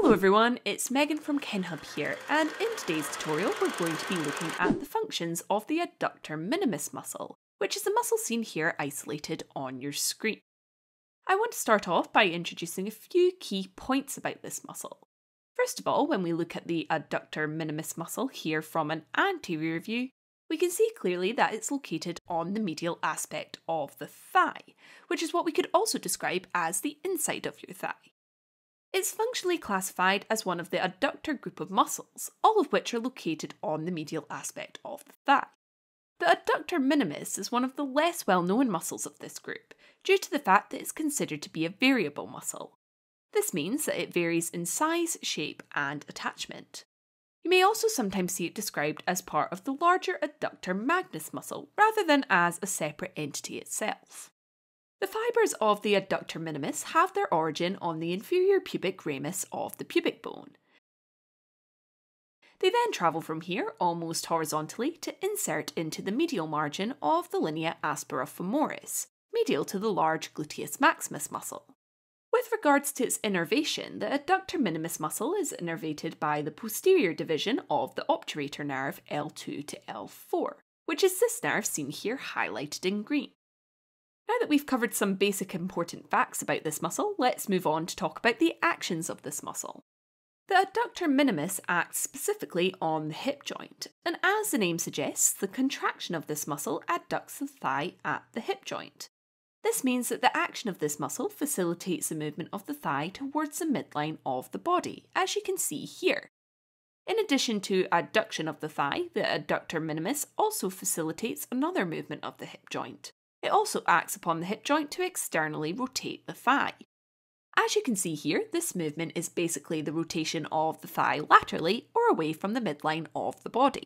Hello everyone, it's Megan from Kenhub here, and in today's tutorial we're going to be looking at the functions of the adductor minimus muscle, which is the muscle seen here isolated on your screen. I want to start off by introducing a few key points about this muscle. First of all, when we look at the adductor minimus muscle here from an anterior view, we can see clearly that it's located on the medial aspect of the thigh, which is what we could also describe as the inside of your thigh. It's functionally classified as one of the adductor group of muscles, all of which are located on the medial aspect of the thigh. The adductor minimus is one of the less well-known muscles of this group, due to the fact that it's considered to be a variable muscle. This means that it varies in size, shape, and attachment. You may also sometimes see it described as part of the larger adductor magnus muscle, rather than as a separate entity itself. The fibres of the adductor minimus have their origin on the inferior pubic ramus of the pubic bone. They then travel from here almost horizontally to insert into the medial margin of the linea aspera femoris, medial to the large gluteus maximus muscle. With regards to its innervation, the adductor minimus muscle is innervated by the posterior division of the obturator nerve L2 to L4, which is this nerve seen here highlighted in green. Now that we've covered some basic important facts about this muscle, let's move on to talk about the actions of this muscle. The adductor minimus acts specifically on the hip joint, and as the name suggests, the contraction of this muscle adducts the thigh at the hip joint. This means that the action of this muscle facilitates the movement of the thigh towards the midline of the body, as you can see here. In addition to adduction of the thigh, the adductor minimus also facilitates another movement of the hip joint. It also acts upon the hip joint to externally rotate the thigh. As you can see here, this movement is basically the rotation of the thigh laterally or away from the midline of the body.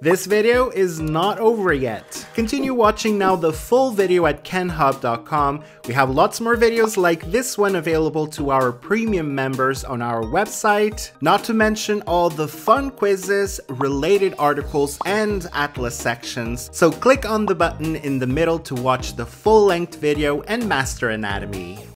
This video is not over yet. Continue watching now the full video at kenhub.com. We have lots more videos like this one available to our premium members on our website, not to mention all the fun quizzes, related articles, and atlas sections. So click on the button in the middle to watch the full-length video and master anatomy.